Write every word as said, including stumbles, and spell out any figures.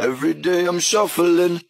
Every day I'm shuffling,